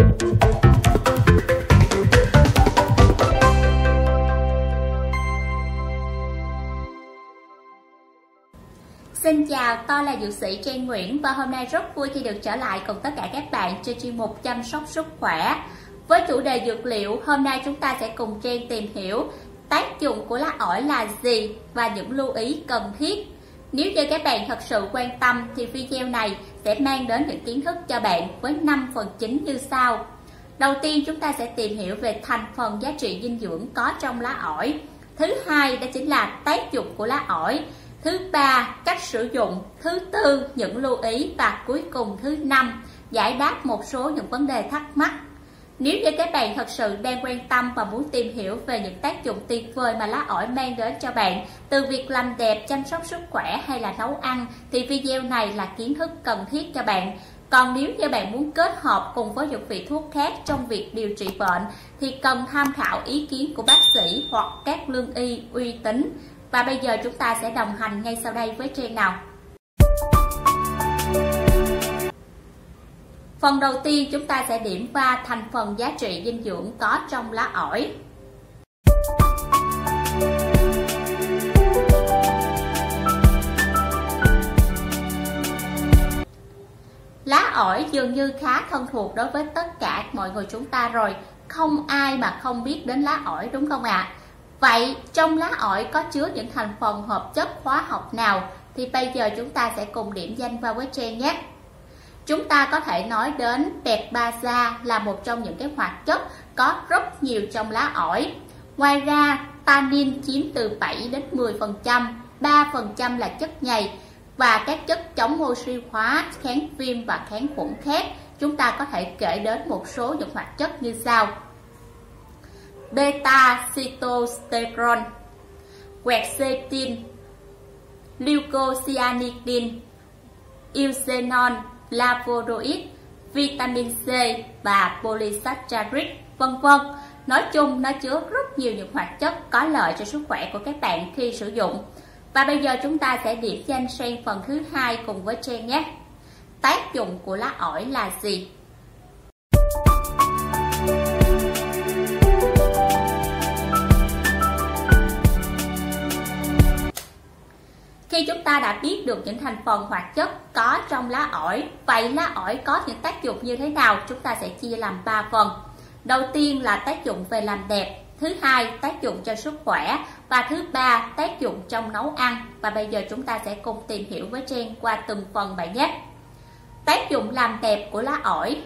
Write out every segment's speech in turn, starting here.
Xin chào, tôi là dược sĩ Trang Nguyễn và hôm nay rất vui khi được trở lại cùng tất cả các bạn trên chuyên mục chăm sóc sức khỏe. Với chủ đề dược liệu, hôm nay chúng ta sẽ cùng Trang tìm hiểu tác dụng của lá ổi là gì và những lưu ý cần thiết. Nếu như các bạn thật sự quan tâm thì video này sẽ mang đến những kiến thức cho bạn với 5 phần chính như sau. Đầu tiên, chúng ta sẽ tìm hiểu về thành phần giá trị dinh dưỡng có trong lá ổi. Thứ hai, đó chính là tác dụng của lá ổi. Thứ ba, cách sử dụng. Thứ tư, những lưu ý. Và cuối cùng thứ năm, giải đáp một số những vấn đề thắc mắc. Nếu như các bạn thật sự đang quan tâm và muốn tìm hiểu về những tác dụng tuyệt vời mà lá ổi mang đến cho bạn, từ việc làm đẹp, chăm sóc sức khỏe hay là nấu ăn, thì video này là kiến thức cần thiết cho bạn. Còn nếu như bạn muốn kết hợp cùng với những vị thuốc khác trong việc điều trị bệnh, thì cần tham khảo ý kiến của bác sĩ hoặc các lương y uy tín. Và bây giờ chúng ta sẽ đồng hành ngay sau đây với Trang nào. Phần đầu tiên, chúng ta sẽ điểm qua thành phần giá trị dinh dưỡng có trong lá ổi. Lá ổi dường như khá thân thuộc đối với tất cả mọi người chúng ta rồi. Không ai mà không biết đến lá ổi, đúng không ạ? Vậy trong lá ổi có chứa những thành phần hợp chất hóa học nào? Thì bây giờ chúng ta sẽ cùng điểm danh vào với Trang nhé. Chúng ta có thể nói đến beta là một trong những cái hoạt chất có rất nhiều trong lá ổi. Ngoài ra, tannin chiếm từ 7 đến 10%, 3% là chất nhầy. Và các chất chống oxy hóa, kháng viêm và kháng khuẩn khác, chúng ta có thể kể đến một số những hoạt chất như sau. Beta sitosterol, quercetin, leucocyanidin, eucenol, flavonoid, vitamin C và polysaccharid, vân vân. Nói chung, nó chứa rất nhiều những hoạt chất có lợi cho sức khỏe của các bạn khi sử dụng. Và bây giờ chúng ta sẽ điểm danh sang phần thứ hai cùng với Trang nhé. Tác dụng của lá ổi là gì? Khi chúng ta đã biết được những thành phần hoạt chất có trong lá ổi, vậy lá ổi có những tác dụng như thế nào? Chúng ta sẽ chia làm 3 phần. Đầu tiên là tác dụng về làm đẹp, thứ hai tác dụng cho sức khỏe và thứ ba tác dụng trong nấu ăn. Và bây giờ chúng ta sẽ cùng tìm hiểu với Trang qua từng phần bạn nhé. Tác dụng làm đẹp của lá ổi.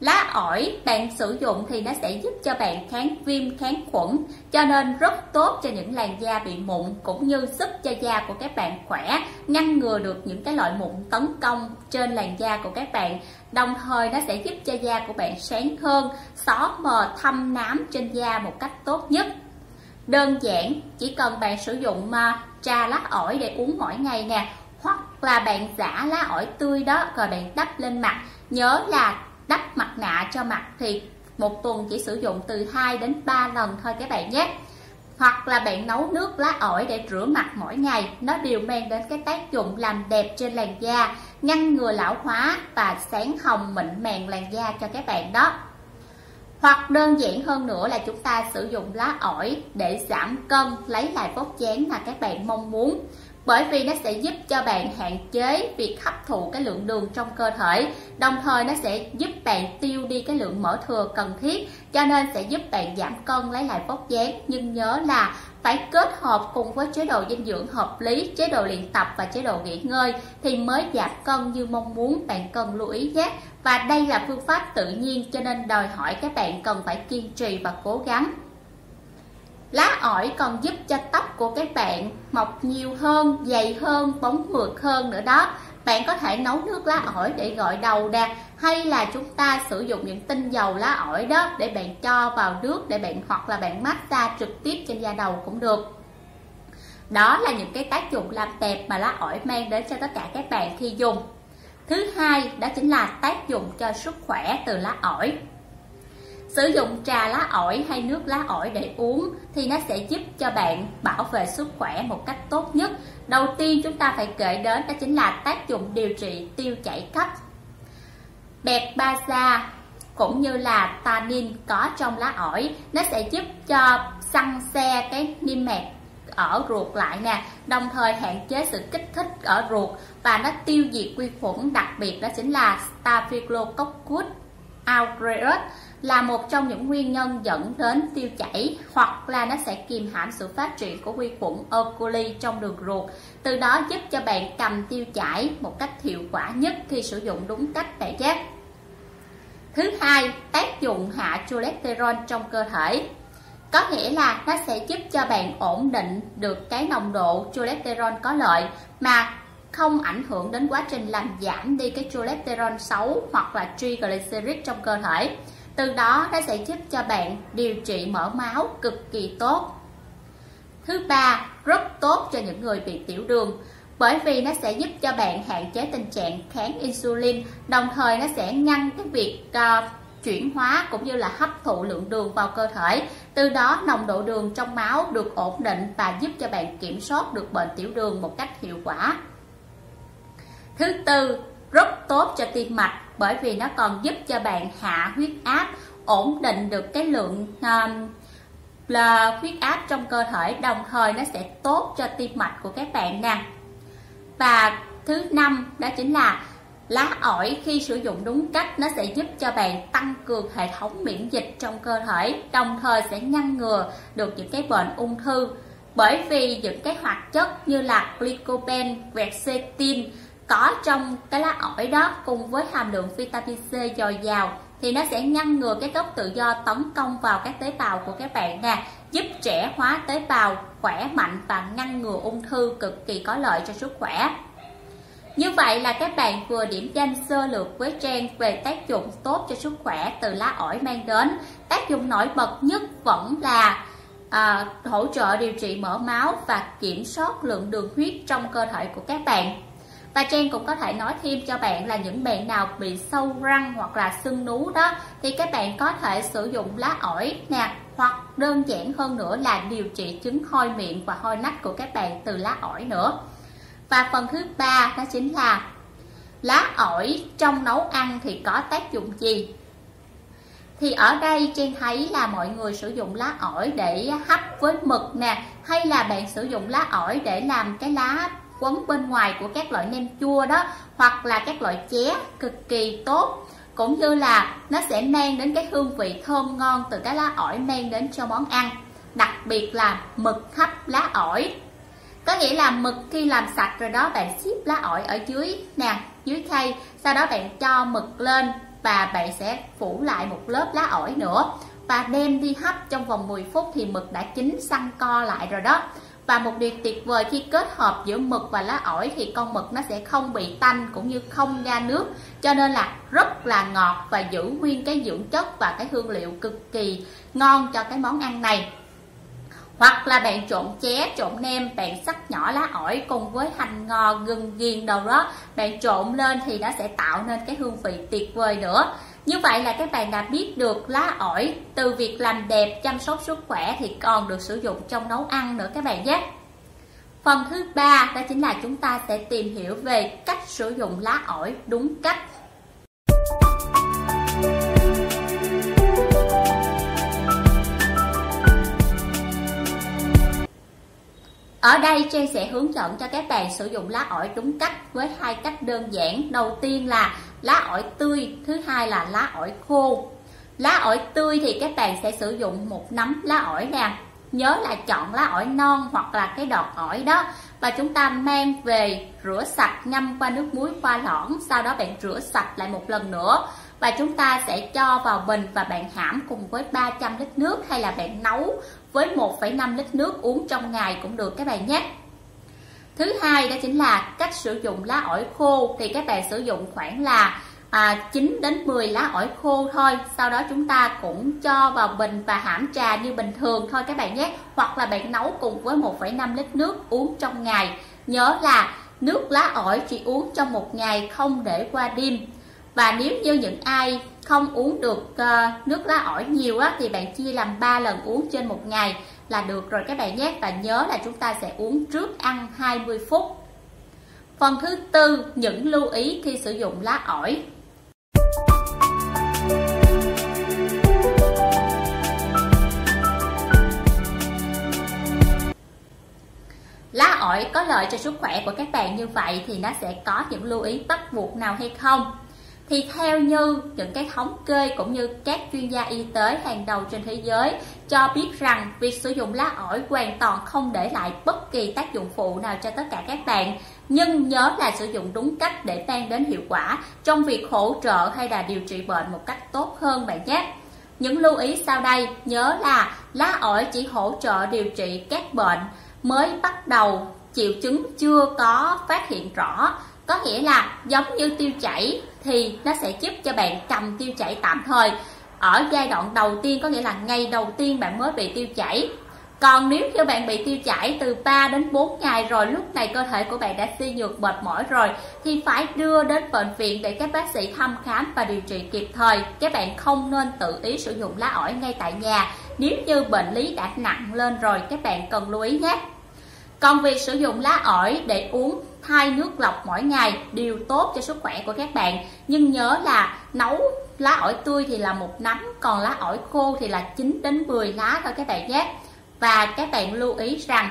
Lá ổi bạn sử dụng thì nó sẽ giúp cho bạn kháng viêm, kháng khuẩn, cho nên rất tốt cho những làn da bị mụn, cũng như giúp cho da của các bạn khỏe, ngăn ngừa được những cái loại mụn tấn công trên làn da của các bạn. Đồng thời nó sẽ giúp cho da của bạn sáng hơn, xóa mờ thâm nám trên da một cách tốt nhất. Đơn giản, chỉ cần bạn sử dụng trà lá ổi để uống mỗi ngày nè, hoặc là bạn giã lá ổi tươi đó rồi bạn đắp lên mặt. Nhớ là đắp mặt nạ cho mặt thì một tuần chỉ sử dụng từ 2 đến 3 lần thôi các bạn nhé. Hoặc là bạn nấu nước lá ổi để rửa mặt mỗi ngày, nó đều mang đến cái tác dụng làm đẹp trên làn da, ngăn ngừa lão hóa và sáng hồng mịn màng làn da cho các bạn đó. Hoặc đơn giản hơn nữa là chúng ta sử dụng lá ổi để giảm cân, lấy lại vóc dáng mà các bạn mong muốn. Bởi vì nó sẽ giúp cho bạn hạn chế việc hấp thụ cái lượng đường trong cơ thể, đồng thời nó sẽ giúp bạn tiêu đi cái lượng mỡ thừa cần thiết, cho nên sẽ giúp bạn giảm cân, lấy lại vóc dáng. Nhưng nhớ là phải kết hợp cùng với chế độ dinh dưỡng hợp lý, chế độ luyện tập và chế độ nghỉ ngơi thì mới giảm cân như mong muốn, bạn cần lưu ý nhé. Và đây là phương pháp tự nhiên cho nên đòi hỏi các bạn cần phải kiên trì và cố gắng. Lá ổi còn giúp cho tóc của các bạn mọc nhiều hơn, dày hơn, bóng mượt hơn nữa đó. Bạn có thể nấu nước lá ổi để gội đầu nè, hay là chúng ta sử dụng những tinh dầu lá ổi đó để bạn cho vào nước để bạn, hoặc là bạn massage trực tiếp trên da đầu cũng được. Đó là những cái tác dụng làm đẹp mà lá ổi mang đến cho tất cả các bạn khi dùng. Thứ hai, đó chính là tác dụng cho sức khỏe từ lá ổi. Sử dụng trà lá ổi hay nước lá ổi để uống thì nó sẽ giúp cho bạn bảo vệ sức khỏe một cách tốt nhất. Đầu tiên chúng ta phải kể đến đó chính là tác dụng điều trị tiêu chảy cấp. Beta cũng như là tannin có trong lá ổi. Nó sẽ giúp cho săn xe cái niêm mạc ở ruột lại nè, đồng thời hạn chế sự kích thích ở ruột, và nó tiêu diệt vi khuẩn đặc biệt đó chính là Staphylococcus aureus, là một trong những nguyên nhân dẫn đến tiêu chảy, hoặc là nó sẽ kìm hãm sự phát triển của vi khuẩn E. coli trong đường ruột, từ đó giúp cho bạn cầm tiêu chảy một cách hiệu quả nhất khi sử dụng đúng cách tại giác. Thứ hai, tác dụng hạ cholesterol trong cơ thể, có nghĩa là nó sẽ giúp cho bạn ổn định được cái nồng độ cholesterol có lợi mà không ảnh hưởng đến quá trình làm giảm đi cái cholesterol xấu hoặc là triglyceride trong cơ thể. Từ đó nó sẽ giúp cho bạn điều trị mỡ máu cực kỳ tốt. Thứ ba, rất tốt cho những người bị tiểu đường, bởi vì nó sẽ giúp cho bạn hạn chế tình trạng kháng insulin, đồng thời nó sẽ ngăn cái việc chuyển hóa cũng như là hấp thụ lượng đường vào cơ thể, từ đó nồng độ đường trong máu được ổn định và giúp cho bạn kiểm soát được bệnh tiểu đường một cách hiệu quả. Thứ tư, rất tốt cho tim mạch, bởi vì nó còn giúp cho bạn hạ huyết áp, ổn định được cái lượng là huyết áp trong cơ thể, đồng thời nó sẽ tốt cho tim mạch của các bạn nè. Và thứ năm đó chính là lá ổi khi sử dụng đúng cách nó sẽ giúp cho bạn tăng cường hệ thống miễn dịch trong cơ thể, đồng thời sẽ ngăn ngừa được những cái bệnh ung thư, bởi vì những cái hoạt chất như là lycopene, quercetin có trong cái lá ổi đó cùng với hàm lượng vitamin C dồi dào thì nó sẽ ngăn ngừa cái gốc tự do tấn công vào các tế bào của các bạn nè, giúp trẻ hóa tế bào khỏe mạnh và ngăn ngừa ung thư, cực kỳ có lợi cho sức khỏe. Như vậy là các bạn vừa điểm danh sơ lược với Trang về tác dụng tốt cho sức khỏe từ lá ổi mang đến. Tác dụng nổi bật nhất vẫn là hỗ trợ điều trị mỡ máu và kiểm soát lượng đường huyết trong cơ thể của các bạn. Và Trang cũng có thể nói thêm cho bạn là những bạn nào bị sâu răng hoặc là sưng nú đó thì các bạn có thể sử dụng lá ổi nè, hoặc đơn giản hơn nữa là điều trị chứng hôi miệng và hôi nách của các bạn từ lá ổi nữa. Và phần thứ ba đó chính là lá ổi trong nấu ăn thì có tác dụng gì? Thì ở đây Trang thấy là mọi người sử dụng lá ổi để hấp với mực nè, hay là bạn sử dụng lá ổi để làm cái lá quấn bên ngoài của các loại nem chua đó, hoặc là các loại ché, cực kỳ tốt. Cũng như là nó sẽ mang đến cái hương vị thơm ngon từ cái lá ổi mang đến cho món ăn, đặc biệt là mực hấp lá ổi. Có nghĩa là mực khi làm sạch rồi đó, bạn xiết lá ổi ở dưới nè, dưới khay, sau đó bạn cho mực lên và bạn sẽ phủ lại một lớp lá ổi nữa và đem đi hấp trong vòng 10 phút thì mực đã chín săn co lại rồi đó. Và một điều tuyệt vời khi kết hợp giữa mực và lá ổi thì con mực nó sẽ không bị tanh cũng như không ra nước, cho nên là rất là ngọt và giữ nguyên cái dưỡng chất và cái hương liệu cực kỳ ngon cho cái món ăn này. Hoặc là bạn trộn ché, trộn nem, bạn xắt nhỏ lá ổi cùng với hành ngò, gừng, giềng đầu đó, bạn trộn lên thì nó sẽ tạo nên cái hương vị tuyệt vời nữa. Như vậy là các bạn đã biết được lá ổi từ việc làm đẹp, chăm sóc sức khỏe thì còn được sử dụng trong nấu ăn nữa các bạn nhé. Phần thứ ba đó chính là chúng ta sẽ tìm hiểu về cách sử dụng lá ổi đúng cách. Ở đây Trang sẽ hướng dẫn cho các bạn sử dụng lá ổi đúng cách với hai cách đơn giản. Đầu tiên là lá ổi tươi, thứ hai là lá ổi khô. Lá ổi tươi thì các bạn sẽ sử dụng một nắm lá ổi nè. Nhớ là chọn lá ổi non hoặc là cái đọt ổi đó. Và chúng ta mang về rửa sạch, ngâm qua nước muối qua lõng, sau đó bạn rửa sạch lại một lần nữa. Và chúng ta sẽ cho vào bình và bạn hãm cùng với 300 lít nước, hay là bạn nấu với 1,5 lít nước uống trong ngày cũng được các bạn nhé. Thứ hai đó chính là cách sử dụng lá ổi khô, thì các bạn sử dụng khoảng là 9 đến 10 lá ổi khô thôi. Sau đó chúng ta cũng cho vào bình và hãm trà như bình thường thôi các bạn nhé. Hoặc là bạn nấu cùng với 1,5 lít nước uống trong ngày. Nhớ là nước lá ổi chỉ uống trong một ngày, không để qua đêm. Và nếu như những ai không uống được nước lá ổi nhiều á, thì bạn chia làm 3 lần uống trên một ngày là được rồi các bạn nhé. Và nhớ là chúng ta sẽ uống trước ăn 20 phút. Phần thứ tư, những lưu ý khi sử dụng lá ổi. hỏi có lợi cho sức khỏe của các bạn như vậy thì nó sẽ có những lưu ý bắt buộc nào hay không? Thì theo như những cái thống kê cũng như các chuyên gia y tế hàng đầu trên thế giới cho biết rằng việc sử dụng lá ổi hoàn toàn không để lại bất kỳ tác dụng phụ nào cho tất cả các bạn. Nhưng nhớ là sử dụng đúng cách để mang đến hiệu quả trong việc hỗ trợ hay là điều trị bệnh một cách tốt hơn bạn nhé. Những lưu ý sau đây nhớ là lá ổi chỉ hỗ trợ điều trị các bệnh mới bắt đầu, triệu chứng chưa có phát hiện rõ. Có nghĩa là giống như tiêu chảy thì nó sẽ giúp cho bạn cầm tiêu chảy tạm thời ở giai đoạn đầu tiên, có nghĩa là ngày đầu tiên bạn mới bị tiêu chảy. Còn nếu như bạn bị tiêu chảy từ 3 đến 4 ngày rồi, lúc này cơ thể của bạn đã suy nhược mệt mỏi rồi thì phải đưa đến bệnh viện để các bác sĩ thăm khám và điều trị kịp thời. Các bạn không nên tự ý sử dụng lá ổi ngay tại nhà. Nếu như bệnh lý đã nặng lên rồi các bạn cần lưu ý nhé. Còn việc sử dụng lá ổi để uống thay nước lọc mỗi ngày đều tốt cho sức khỏe của các bạn. Nhưng nhớ là nấu lá ổi tươi thì là 1 nắm, còn lá ổi khô thì là 9 đến 10 lá thôi các bạn nhé. Và các bạn lưu ý rằng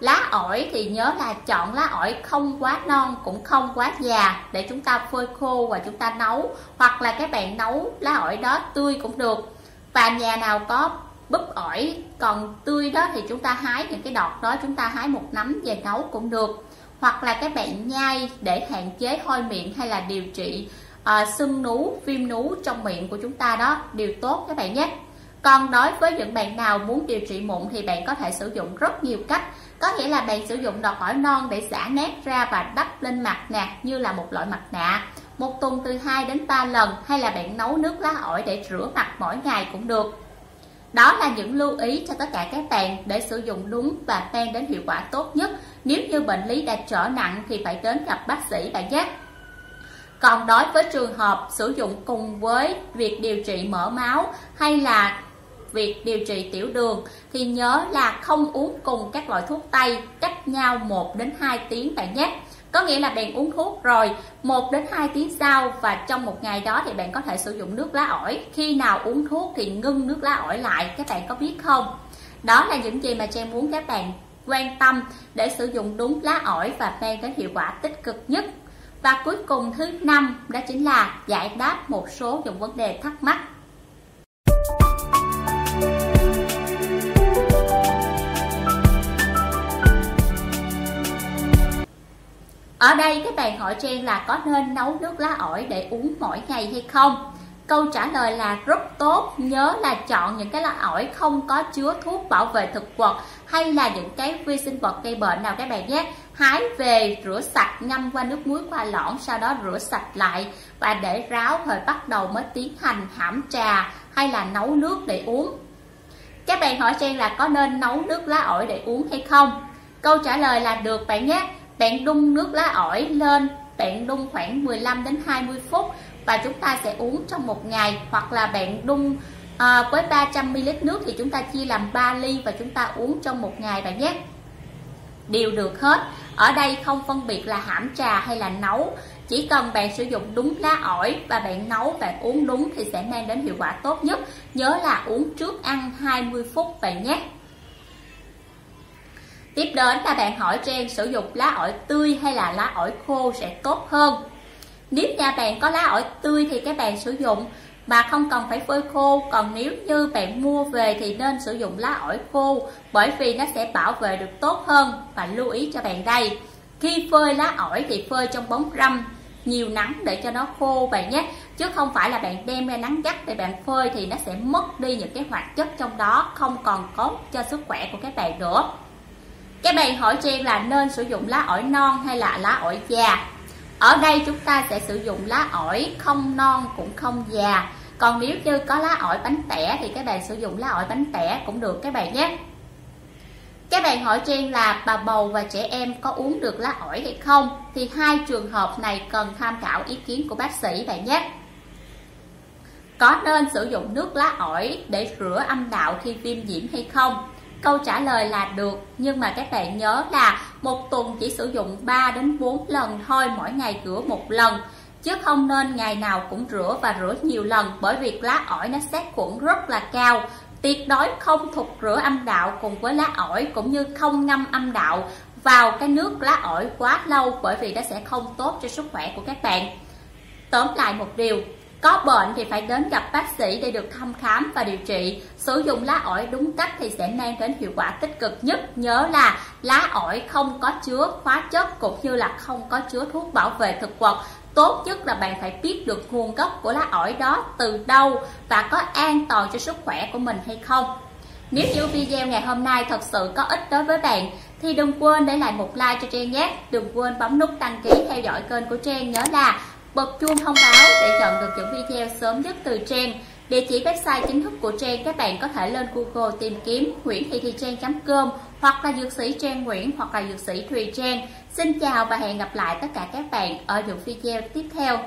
lá ổi thì nhớ là chọn lá ổi không quá non cũng không quá già để chúng ta phơi khô và chúng ta nấu. Hoặc là các bạn nấu lá ổi đó tươi cũng được. Và nhà nào có búp ổi còn tươi đó thì chúng ta hái những cái đọt đó, chúng ta hái 1 nắm về nấu cũng được. Hoặc là các bạn nhai để hạn chế hôi miệng hay là điều trị sưng nú, viêm nú trong miệng của chúng ta đó đều tốt các bạn nhé. Còn đối với những bạn nào muốn điều trị mụn thì bạn có thể sử dụng rất nhiều cách. Có nghĩa là bạn sử dụng đọt ổi non để xả nát ra và đắp lên mặt nạ như là một loại mặt nạ 1 tuần từ 2 đến 3 lần, hay là bạn nấu nước lá ổi để rửa mặt mỗi ngày cũng được. Đó là những lưu ý cho tất cả các bạn để sử dụng đúng và mang đến hiệu quả tốt nhất. Nếu như bệnh lý đã trở nặng thì phải đến gặp bác sĩ bạn nhé. Còn đối với trường hợp sử dụng cùng với việc điều trị mỡ máu hay là việc điều trị tiểu đường thì nhớ là không uống cùng các loại thuốc tây, cách nhau 1 đến 2 tiếng bạn nhé. Có nghĩa là bạn uống thuốc rồi 1 đến 2 tiếng sau và trong một ngày đó thì bạn có thể sử dụng nước lá ổi. Khi nào uống thuốc thì ngưng nước lá ổi lại, các bạn có biết không? Đó là những gì mà Trang muốn các bạn quan tâm để sử dụng đúng lá ổi và mang đến hiệu quả tích cực nhất. Và cuối cùng thứ 5 đó chính là giải đáp một số những vấn đề thắc mắc. Ở đây các bạn hỏi Trang là có nên nấu nước lá ổi để uống mỗi ngày hay không? Câu trả lời là rất tốt, nhớ là chọn những cái lá ổi không có chứa thuốc bảo vệ thực vật hay là những cái vi sinh vật gây bệnh nào các bạn nhé. Hái về, rửa sạch, ngâm qua nước muối qua lõng, sau đó rửa sạch lại và để ráo rồi bắt đầu mới tiến hành hãm trà hay là nấu nước để uống. Các bạn hỏi Trang là có nên nấu nước lá ổi để uống hay không? Câu trả lời là được bạn nhé. Bạn đun nước lá ổi lên, bạn đun khoảng 15 đến 20 phút và chúng ta sẽ uống trong một ngày. Hoặc là bạn đun với 300 ml nước thì chúng ta chia làm 3 ly và chúng ta uống trong một ngày bạn nhé. Đều được hết. Ở đây không phân biệt là hãm trà hay là nấu. Chỉ cần bạn sử dụng đúng lá ổi và bạn nấu, bạn uống đúng thì sẽ mang đến hiệu quả tốt nhất. Nhớ là uống trước ăn 20 phút bạn nhé. Tiếp đến là bạn hỏi Trang sử dụng lá ổi tươi hay là lá ổi khô sẽ tốt hơn. Nếu nhà bạn có lá ổi tươi thì các bạn sử dụng mà không cần phải phơi khô. Còn nếu như bạn mua về thì nên sử dụng lá ổi khô bởi vì nó sẽ bảo vệ được tốt hơn. Và lưu ý cho bạn đây, khi phơi lá ổi thì phơi trong bóng râm, nhiều nắng để cho nó khô bạn nhé. Chứ không phải là bạn đem ra nắng gắt để bạn phơi thì nó sẽ mất đi những cái hoạt chất trong đó, không còn tốt cho sức khỏe của các bạn nữa. Các bạn hỏi Trang là nên sử dụng lá ổi non hay là lá ổi già. Ở đây chúng ta sẽ sử dụng lá ổi không non cũng không già. Còn nếu như có lá ổi bánh tẻ thì các bạn sử dụng lá ổi bánh tẻ cũng được các bạn nhé. Các bạn hỏi Trang là bà bầu và trẻ em có uống được lá ổi hay không? Thì 2 trường hợp này cần tham khảo ý kiến của bác sĩ bạn nhé. Có nên sử dụng nước lá ổi để rửa âm đạo khi viêm nhiễm hay không? Câu trả lời là được, nhưng mà các bạn nhớ là 1 tuần chỉ sử dụng 3 đến 4 lần thôi, mỗi ngày rửa 1 lần. Chứ không nên ngày nào cũng rửa và rửa nhiều lần bởi vì lá ổi nó sát khuẩn rất là cao. Tuyệt đối không thụt rửa âm đạo cùng với lá ổi cũng như không ngâm âm đạo vào cái nước lá ổi quá lâu, bởi vì nó sẽ không tốt cho sức khỏe của các bạn. Tóm lại một điều, có bệnh thì phải đến gặp bác sĩ để được thăm khám và điều trị. Sử dụng lá ổi đúng cách thì sẽ mang đến hiệu quả tích cực nhất. Nhớ là lá ổi không có chứa hóa chất cũng như là không có chứa thuốc bảo vệ thực vật. Tốt nhất là bạn phải biết được nguồn gốc của lá ổi đó từ đâu và có an toàn cho sức khỏe của mình hay không. Nếu như video ngày hôm nay thật sự có ích đối với bạn thì đừng quên để lại một like cho Trang nhé. Đừng quên bấm nút đăng ký theo dõi kênh của Trang. Nhớ là bật chuông thông báo để nhận được những video sớm nhất từ Trang. Địa chỉ website chính thức của Trang các bạn có thể lên Google tìm kiếm nguyenthithuytrang.com hoặc là dược sĩ Trang Nguyễn hoặc là dược sĩ Thùy Trang. Xin chào và hẹn gặp lại tất cả các bạn ở những video tiếp theo.